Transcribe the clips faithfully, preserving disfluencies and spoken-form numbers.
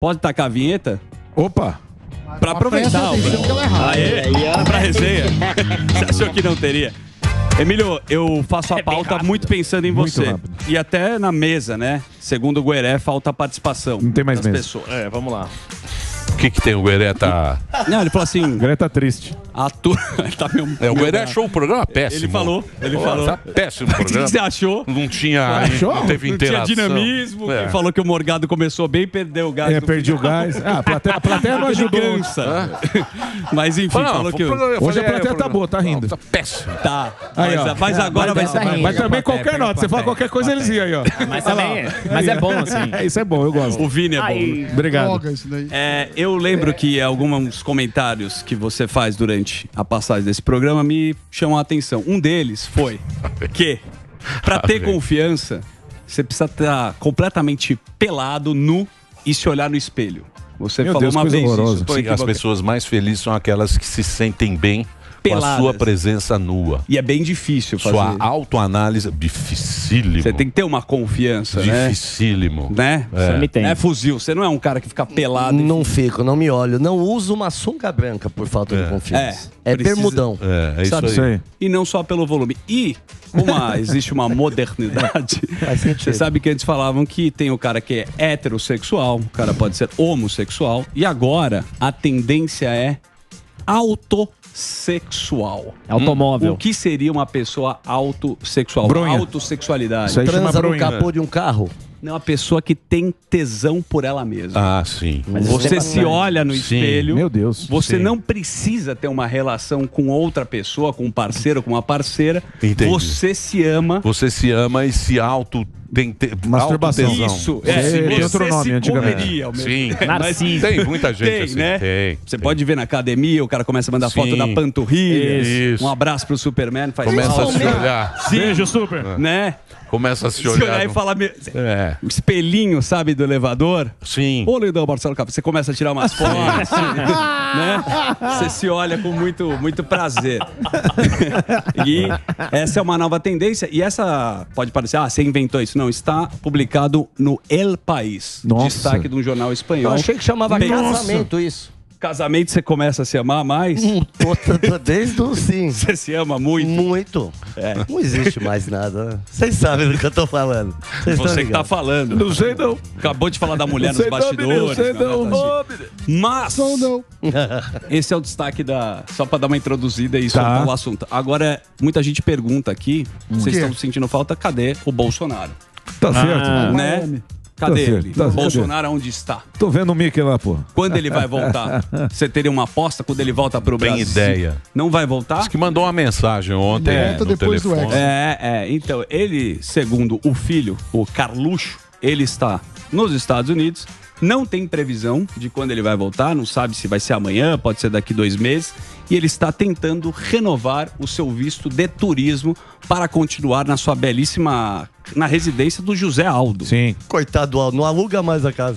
Pode tacar a vinheta? Opa! Pra aproveitar, ó. Pra resenha. Você achou que não teria? Emílio, eu faço a pauta muito pensando em você. E até na mesa, né? Segundo o Gueré, falta participação. Não tem mais mesa. Pessoas. É, vamos lá. O que que tem o Gueré tá... Não, ele falou assim... O Gueré tá triste. A turma... tá meio... é, o Gueré achou o programa péssimo. Ele falou, ele oh, falou. Tá péssimo o programa. O que você achou? Não tinha... Achou? Não teve interação. Não tinha dinamismo. É. Ele falou que o Morgado começou bem, perdeu o gás. É, perdi final. o gás. Ah, a plateia, a plateia não ajudou. Ah. Mas enfim, não, falou que... Programa, hoje falei, a plateia é, tá boa, tá rindo. Não, tá péssimo. Tá. Aí, mas, ó, mas agora vai ser... Mas também qualquer nota, você fala qualquer coisa, eles iam aí, ó. Mas também é. Mas é bom, assim. Isso é bom, eu gosto. O Vini é bom. Obrigado. É... Eu lembro que alguns comentários que você faz durante a passagem desse programa me chamam a atenção. Um deles foi que, para ter confiança, você precisa estar completamente pelado, nu e se olhar no espelho. Você Meu falou Deus, uma vez isso. Sim, as pessoas mais felizes são aquelas que se sentem bem Peladas. com a sua presença nua. E é bem difícil fazer. Sua autoanálise, dificílimo. Você tem que ter uma confiança, dificílimo. né? Dificílimo. Né? Você me tem. É fuzil, você não é um cara que fica pelado. Não e... fico, não me olho. Não uso uma sunga branca por falta é. de confiança. É, é precisa... bermudão. É, é isso, sabe? Aí. isso aí. E não só pelo volume. E, como a, existe uma modernidade, você sabe que antes falavam que tem o cara que é heterossexual, o cara pode ser homossexual, e agora a tendência é auto sexual. Automóvel. Hum, o que seria uma pessoa autossexual? Autossexualidade. Isso aí transa chama no capô de um carro? Não, uma pessoa que tem tesão por ela mesma. Ah, sim. Mas você se olha no espelho. Sim. Meu Deus. Você sim. não precisa ter uma relação com outra pessoa, com um parceiro, com uma parceira. Entendi. Você se ama. Você se ama e se auto... Tem te... masturbação. Isso, é. Você, você outro nome, se comeria. É. Sim. Narciso. Tem muita gente tem, assim. Né? Tem, você tem. pode ver na academia, o cara começa a mandar Sim. foto da panturrilha. Isso. Um abraço pro Superman. Faz começa mal. a se olhar. Sim. Beijo, Super. É. Né? Começa a se olhar. Se olhar e falar... É. O espelhinho, sabe, do elevador. Sim. Ô, Lindão, Marcelo Cabo, você começa a tirar umas fotos. né? Você se olha com muito, muito prazer. E essa é uma nova tendência. E essa pode parecer... Ah, você inventou isso. Não, está publicado no El País. Nossa. Destaque de um jornal espanhol. Eu achei que chamava Bem, casamento nossa. isso. Casamento você começa a se amar mais? Hum, tô, tô, tô, desde o sim. Você se ama muito? Muito. É. Não existe mais nada. Vocês sabem do que eu tô falando. Cês você que tá falando. Não sei não. Acabou de falar da mulher nos bastidores. Não sei não. não. Mas... Não, não. Esse é o destaque da... Só pra dar uma introduzida e soltar tá. o assunto. Agora, muita gente pergunta aqui, hum. vocês estão sentindo falta, cadê o Bolsonaro? Tá certo. Ah, né? Miami. Cadê tá ele? Tá Bolsonaro cadê? onde está? Tô vendo o Mickey lá, pô. Quando ele vai voltar? Você teria uma aposta quando ele volta pro Brasil? Tem ideia. Não vai voltar? Diz que mandou uma mensagem ontem é, no depois telefone. Do ex. É, é. Então, ele, segundo o filho, o Carluxo, ele está nos Estados Unidos. Não tem previsão de quando ele vai voltar. Não sabe se vai ser amanhã, pode ser daqui dois meses. E ele está tentando renovar o seu visto de turismo para continuar na sua belíssima... na residência do José Aldo. Sim. Coitado do Aldo, não aluga mais a casa.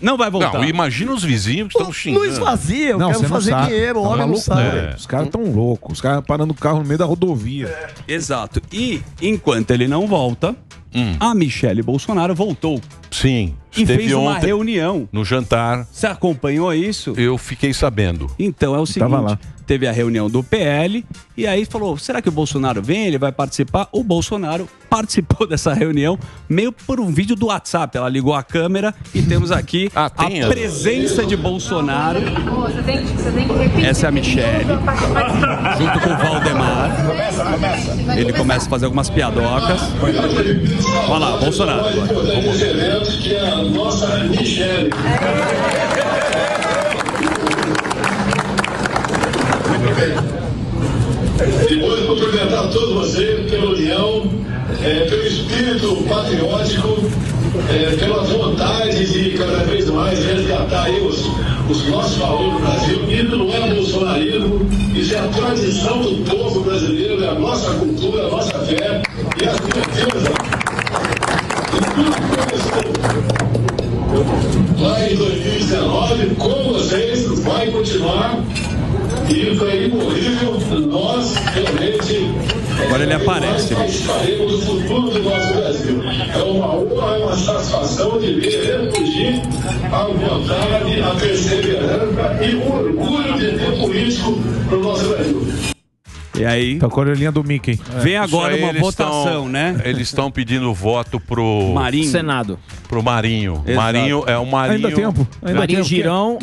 Não vai voltar. Não, imagina os vizinhos que estão xingando. Não esvazia, eu não, quero fazer sabe. dinheiro, o homem não sabe. É. Os caras tão loucos, os caras parando o carro no meio da rodovia. É. Exato. E, enquanto ele não volta, hum. a Michelle Bolsonaro voltou. Sim. E fez uma reunião. No jantar. Você acompanhou isso? Eu fiquei sabendo. Então, é o seguinte. Tava lá. Teve a reunião do P L e aí falou, será que o Bolsonaro vem? Ele vai participar? O Bolsonaro participou dessa reunião meio por um vídeo do WhatsApp. Ela ligou a câmera e temos aqui ah, tem a ela. presença de Bolsonaro. Você tem, você tem que repetir. Essa é a Michelle, junto com o Valdemar. Começa, começa. Ele começa a fazer algumas piadocas. Olha lá, Bolsonaro. Percebemos que a nossa Michelle... Depois de cumprimentar todos vocês pela união, é, pelo espírito patriótico, é, pela vontade de cada vez mais resgatar aí os, os nossos valores do Brasil. Isso não é bolsonarismo, isso é a tradição do povo brasileiro, é a nossa cultura, a nossa fé e a certeza de tudo que começou lá em dois mil e dezenove com vocês, vai continuar. E foi horrível, nós realmente Agora ele aparece. Do futuro do nosso Brasil. É uma honra, é uma satisfação de ver refugir a vontade, a perseverança e o orgulho de ter político para o nosso Brasil. E aí? Tá com a orelhinha do Mickey. É. Vem agora uma votação, tão, né? Eles estão pedindo voto pro Marinho. Senado. Pro Marinho. Exato. Marinho é o Marinho. Ainda tempo. Ainda Marinho, tempo. Girão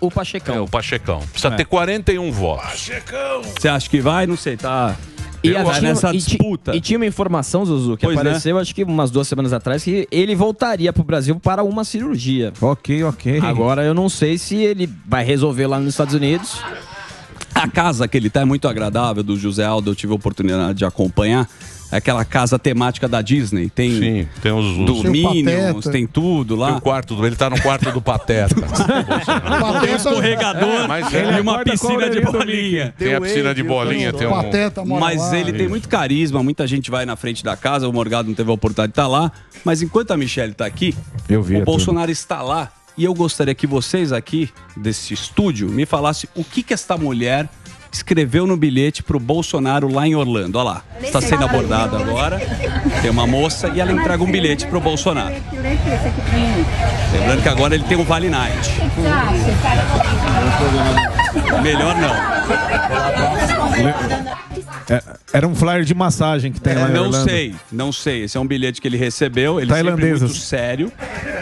ou o Pachecão. É, o Pachecão. Precisa é. ter quarenta e um votos. Pachecão! Você acha que vai? Não sei, tá. E, a, tinha, nessa disputa. E, e tinha uma informação, Zuzu, que pois apareceu, né? Acho que umas duas semanas atrás, que ele voltaria pro Brasil para uma cirurgia. Ok, ok. Agora eu não sei se ele vai resolver lá nos Estados Unidos. A casa que ele tá é muito agradável, do José Aldo, eu tive a oportunidade de acompanhar. É aquela casa temática da Disney. Tem, sim, tem os, os do Minions, tem tudo lá. Tem o quarto do, ele tá no quarto do Pateta. Tem um escorregador é, e uma piscina de bolinha. Tem a piscina de bolinha. Tem um... Pateta mora mas lá. Ele tem muito carisma, muita gente vai na frente da casa, o Morgado não teve a oportunidade de estar lá. Mas enquanto a Michelle tá aqui, eu vi o Bolsonaro tudo. Está lá. E eu gostaria que vocês aqui, desse estúdio, me falassem o que que esta mulher escreveu no bilhete pro Bolsonaro lá em Orlando. Olha lá, está sendo abordada agora. Tem uma moça e ela entrega um bilhete pro Bolsonaro. Lembrando que agora ele tem um Vale Night. Melhor não. É, era um flyer de massagem que tem é, lá em Orlando. Não sei, não sei. Esse é um bilhete que ele recebeu. Ele sempre muito sério.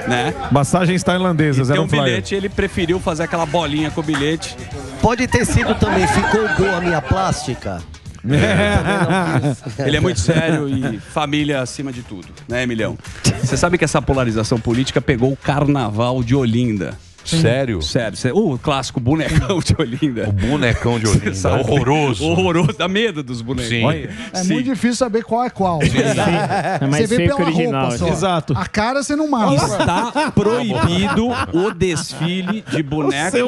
Né? Massagens tailandesas, era um flyer. Bilhete, ele preferiu fazer aquela bolinha com o bilhete. Pode ter sido também, ficou boa a minha plástica. É. Ele é muito sério e família acima de tudo, né, Emilhão? Você sabe que essa polarização política pegou o carnaval de Olinda. Sério? Sério. sério. O clássico bonecão de Olinda. O bonecão de Olinda. Horroroso. Horroroso. Dá medo dos bonecos. Sim. Olha, é sim. muito difícil saber qual é qual. Sim. Sim. É mais você vê pela original, roupa só. Exato. A cara você não mata. Está proibido o desfile de bonecos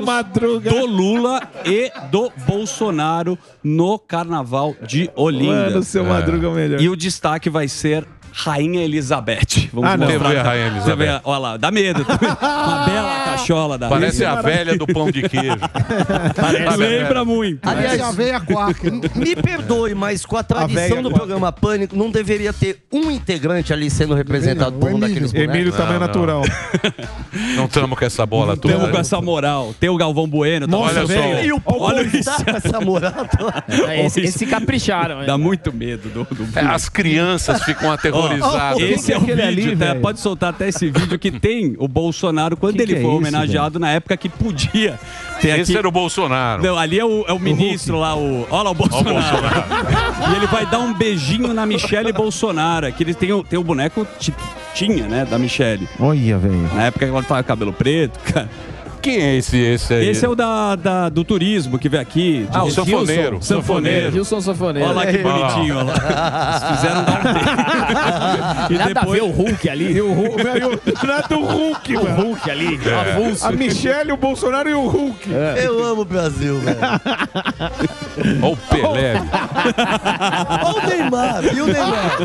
do Lula e do Bolsonaro no Carnaval de Olinda. Mano, seu Madruga melhor. E o destaque vai ser... Rainha Elizabeth. Vamos ah, não. Teve a Rainha Elizabeth. Olha lá, dá medo. Uma bela cachola da Rainha. Parece a velha do pão de queijo. Parece, lembra muito. Aliás, a velha quarta. Me perdoe, mas com a tradição a do programa Pânico, não deveria ter um integrante ali sendo representado por um daqueles bonecos. Emílio também é natural. Não estamos com essa bola toda. Estamos com essa moral. Tem o Galvão Bueno. Tá Nossa, olha só. E o olha isso. Essa moral toda. É, esse, esse capricharam. Dá muito medo. Do, do é, as crianças ficam até Oh, oh, esse que é o vídeo, ali, tá? Pode soltar até esse vídeo que tem o Bolsonaro quando que ele que foi é isso, homenageado velho? Na época que podia ter aqui... Esse era o Bolsonaro. Não, ali é o, é o ministro o lá, o... Olha lá o Bolsonaro. O Bolsonaro. E ele vai dar um beijinho na Michelle Bolsonaro, que ele tem o, tem o boneco tinha, né, da Michelle. Olha, velho. Na época que ela tava com cabelo preto, cara. Quem é esse, esse aí? Esse é o da, da, do turismo que veio aqui. Ah, o sanfoneiro. Sanfoneiro. Wilson Sanfoneiro. Olha lá que bonitinho. Olha lá. Eles fizeram dar um tempo. E nada depois... a ver o Hulk ali. E o Hulk, velho, nada o Hulk, velho. O Hulk ali. É. A Michelle, o Bolsonaro e o Hulk. É. Eu amo o Brasil, velho. Olha o Pelé. Olha o Neymar. E o Neymar.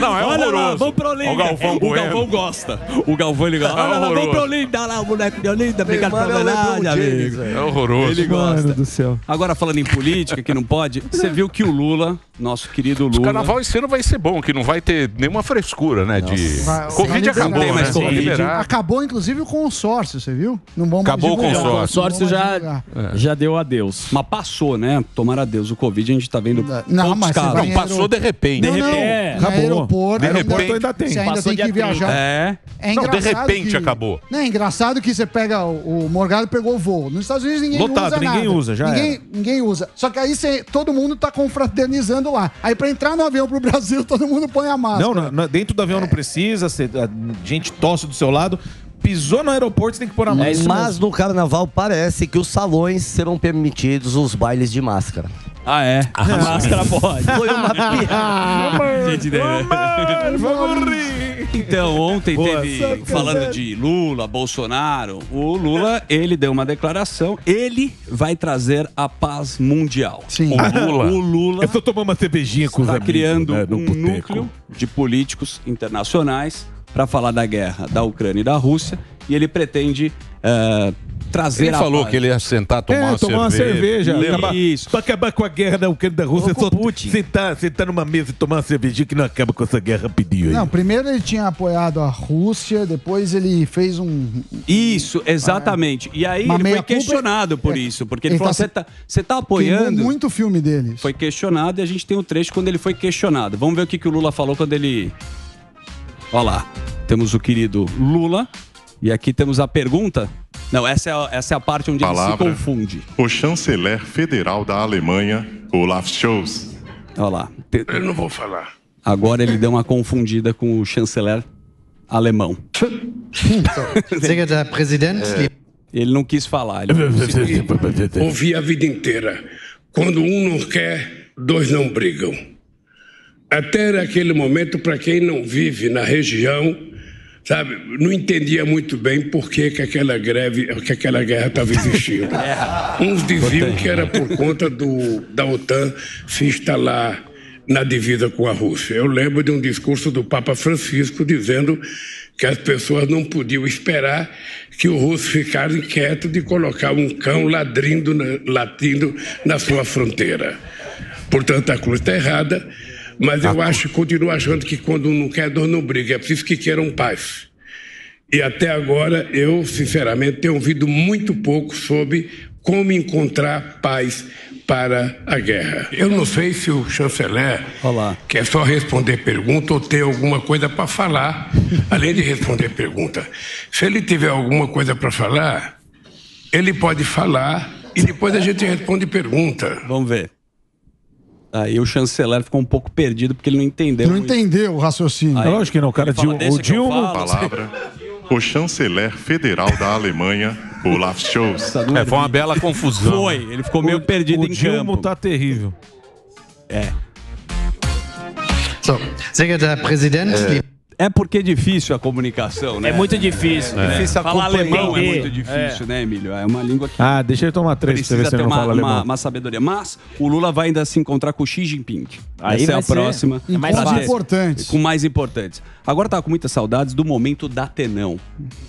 Não, é olha horroroso. Lá, vamos pra Olinda. O Galvão, o Galvão gosta. O Galvão, ele gosta. É olha lá, vamos pra Olinda. O boneco de Olinda, obrigado pela homenagem, amigo. É horroroso. Ele gosta. Mano do céu. Agora, falando em política, que não pode, você viu que o Lula, nosso querido Lula... O carnaval esse ano vai ser bom, que não vai ter nenhuma frescura, né? Nossa. De vai, Covid acabou, tem mais né? Covid. Acabou, inclusive, o consórcio, você viu? Não vão acabou mais o consórcio. O consórcio já, é. já deu adeus. Mas passou, né? Tomara adeus. O Covid a gente tá vendo não, poucos casos. Não, passou de repente. De repente. É, acabou. Aeroporto, aeroporto repente, ainda tem. Você ainda passou tem que viajar. É. É não, de repente que, acabou. Não é engraçado? Que você pega o, o Morgado pegou o voo. Nos Estados Unidos ninguém Lotado, usa ninguém nada. Usa, já ninguém, ninguém usa. Só que aí você, todo mundo tá confraternizando lá. Aí pra entrar no avião pro Brasil, todo mundo põe a máscara. Não, não dentro do avião é. não precisa, você, a gente tosse do seu lado. Pisou no aeroporto, você tem que pôr a máscara. Mas, mas no carnaval parece que os salões serão permitidos os bailes de máscara. Ah, é? A máscara pode. Foi uma piada. Gente, né? Vamos rir. Então, ontem Boa, teve, falando de Lula, Bolsonaro, o Lula, ele deu uma declaração, ele vai trazer a paz mundial. Sim. O Lula. O Lula Eu tô tomando uma cervejinha com os amigos, criando né, um núcleo de políticos internacionais para falar da guerra da Ucrânia e da Rússia, e ele pretende... Uh, trazer ele a falou paz. Que ele ia sentar, tomar, é, uma, tomar cerveja. uma cerveja. Acabar, isso. Pra acabar com a guerra da Ucrânia da Rússia, só Putin. Sentar, sentar numa mesa e tomar uma cervejinha que não acaba com essa guerra rapidinho. Não, primeiro ele tinha apoiado a Rússia, depois ele fez um... Isso, exatamente. E aí uma ele foi questionado por é, isso, porque ele, ele falou, você tá, tá, tá apoiando... muito filme deles. Foi questionado e a gente tem um trecho quando ele foi questionado. Vamos ver o que, que o Lula falou quando ele... Olha lá, temos o querido Lula e aqui temos a pergunta... Não, essa é a, essa é a parte onde Palavra, ele se confunde. O chanceler federal da Alemanha, Olaf Scholz. Olha lá. Te... Eu não vou falar. Agora ele deu uma confundida com o chanceler alemão. é. Ele não quis falar. Ele não quis... Ouvi a vida inteira. Quando um não quer, dois não brigam. Até aquele momento, para quem não vive na região... Sabe, não entendia muito bem por que, que aquela greve, que aquela guerra estava existindo. Uns diziam que era por conta do, da OTAN se instalar na divisa com a Rússia. Eu lembro de um discurso do Papa Francisco dizendo que as pessoas não podiam esperar que o russo ficasse quieto de colocar um cão ladrindo na, latindo na sua fronteira. Portanto, a cruz está errada. Mas eu acho, continuo achando que quando um não quer, dois não briga. É preciso que queiram paz. E até agora, eu, sinceramente, tenho ouvido muito pouco sobre como encontrar paz para a guerra. Eu não sei se o chanceler Olá. quer só responder pergunta ou ter alguma coisa para falar, além de responder pergunta. Se ele tiver alguma coisa para falar, ele pode falar e depois a gente responde pergunta. Vamos ver. Aí o chanceler ficou um pouco perdido porque ele não entendeu. Não muito. entendeu o raciocínio. Aí, Lógico que não, o cara de o Dilma. Palavra, o chanceler federal da Alemanha, Olaf Scholz. É, foi uma bela confusão. Foi, ele ficou o, meio perdido o em Dilma campo. O Dilma tá terrível. É. So, sehr geehrter Präsident. É. É porque é difícil a comunicação, né? É muito difícil. É. difícil falar alemão é muito difícil, é. né, Emílio? É uma língua que... Ah, deixa eu tomar três pra você ver se eu não falo alemão. Uma, uma sabedoria. Mas o Lula vai ainda se encontrar com o Xi Jinping. Aí Essa é a próxima. Com mais importantes. Com mais importantes. Agora tá com muitas saudades do momento Datenão.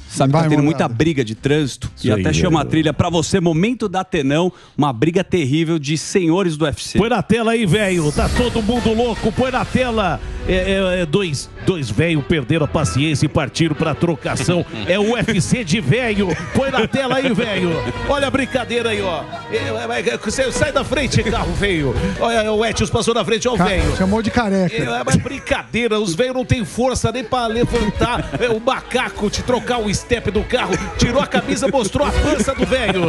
Sabe que tá tendo muita briga de trânsito. Sim, e até chama a trilha pra você, momento Datenão. Uma briga terrível de senhores do U F C. Põe na tela aí, velho. Tá todo mundo louco. Põe na tela. É, é, é, dois, dois velhos perderam a paciência e partiram pra trocação. É o U F C de velho. Põe na tela aí, velho. Olha a brincadeira aí, ó. Sai da frente, carro velho. Olha, o Etios passou na frente, ó, o velho. Chamou de careca. É uma brincadeira. Os velhos não tem força nem pra levantar o macaco, te trocar o step do carro. Tirou a camisa, mostrou a pança do velho.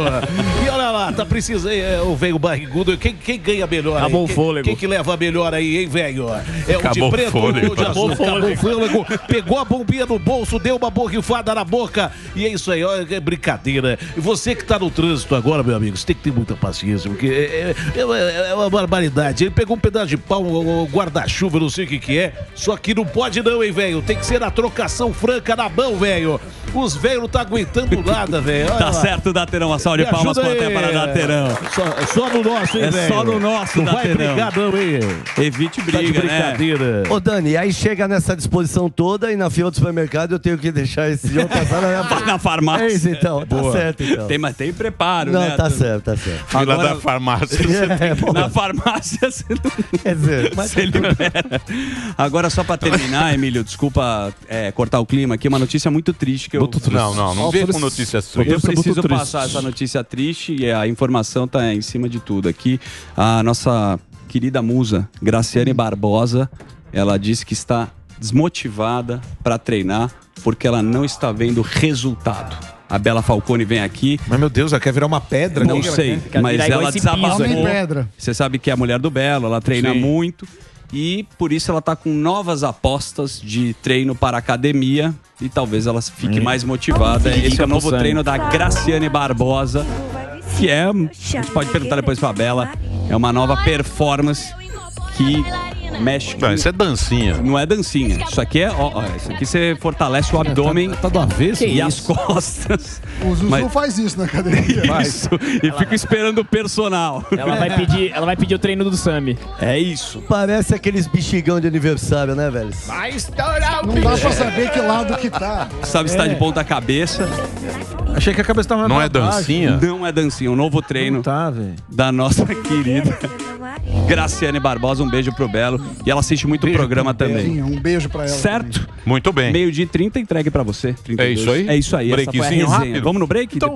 E olha lá, tá precisando. É, o velho barrigudo. Quem, quem ganha melhor? Acabou o fôlego. Quem que leva melhor aí, hein, velho? É o de preto ou o de azul? Acabou o fôlego. Pegou a bombinha no bolso, deu uma borrifada na boca. E é isso aí, ó, é brincadeira. E você que tá no trânsito agora, meu amigo, você tem que ter muita paciência, porque é, é, é uma barbaridade. Ele pegou um pedaço de pau, um guarda-chuva, não sei o que que é. Só que não pode não, hein, velho. Tem que ser a trocação franca na mão, velho. Os velhos não tá aguentando nada, velho. Tá lá. certo, Daterão, uma salva de palmas pra até para Daterão. Só, só no nosso, hein, é velho. É só no nosso, Não vai brigar não, hein. Evite briga, tá brincadeira. Né? Ô, Dani, aí chega nessa disposição toda e na fila do supermercado eu tenho que deixar esse jogo passar na, minha... na farmácia. É isso então, tá Boa. certo então. Tem, mas tem preparo, não, né? Não, tá certo, tá certo. Fila Agora... da farmácia. É, você é, na farmácia você não... Quer dizer, mas... você libera. Agora só pra terminar, Emílio, desculpa é, cortar o clima aqui, uma notícia muito triste que eu... Não, não, não vem com notícias tristes. Eu preciso passar essa notícia triste e a informação tá em cima de tudo aqui. A nossa querida musa, Gracyanne Barbosa, ela disse que está desmotivada para treinar porque ela não está vendo resultado. A Bela Falcone vem aqui. Mas, meu Deus, ela quer virar uma pedra? Não sei, mas ela desabafou. Você sabe que é a mulher do Belo, ela treina Sim. muito. E por isso ela tá com novas apostas de treino para academia. E talvez ela fique hum. mais motivada. Fique Esse é o novo treino da Gracyanne Barbosa, que é, a gente pode perguntar depois pra Bela, é uma nova performance que... mexe... Não, isso é dancinha. Não é dancinha. Isso aqui é... Ó, ó, isso aqui você fortalece o abdômen. É, tá, tá do avesso. E as costas. O Zuzu Mas... faz isso na academia. Isso. E ela... fica esperando o personal. Ela vai, pedir, ela vai pedir o treino do Sami. É isso. Parece aqueles bexigão de aniversário, né, velho? Vai estourar o bicho. Não dá pra saber que lado que tá. Sabe se tá de ponta cabeça. Achei que a cabeça tava... Não é dancinha? Não é dancinha. Um novo treino tá, da nossa querida Gracyanne Barbosa. Um beijo pro Belo. E ela assiste muito o programa também. Um beijo pra ela. Certo? Também. Muito bem. meio dia e trinta, entregue pra você. trinta e dois. É isso aí? É isso aí. Breakzinho rápido. Vamos no break? Então,